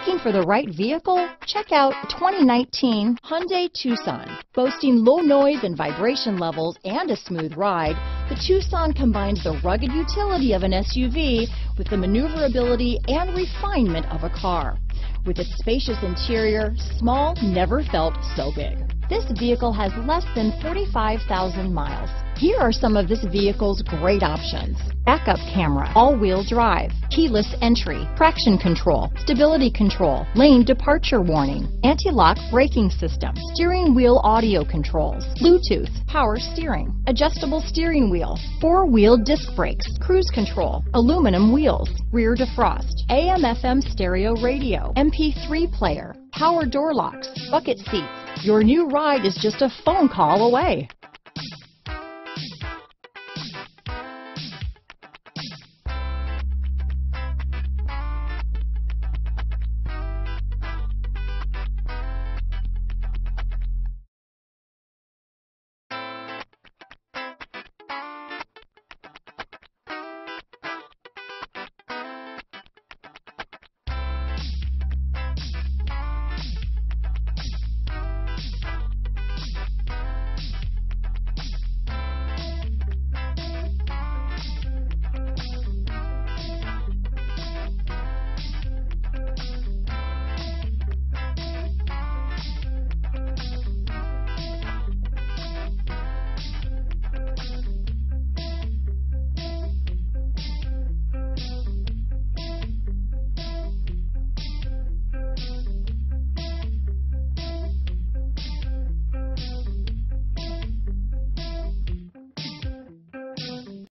Looking for the right vehicle? Check out 2019 Hyundai Tucson. Boasting low noise and vibration levels and a smooth ride, the Tucson combines the rugged utility of an SUV with the maneuverability and refinement of a car. With its spacious interior, small never felt so big. This vehicle has less than 45,000 miles. Here are some of this vehicle's great options: backup camera, all-wheel drive, keyless entry, traction control, stability control, lane departure warning, anti-lock braking system, steering wheel audio controls, Bluetooth, power steering, adjustable steering wheel, four-wheel disc brakes, cruise control, aluminum wheels, rear defrost, AM/FM stereo radio, MP3 player, power door locks, bucket seats. Your new ride is just a phone call away.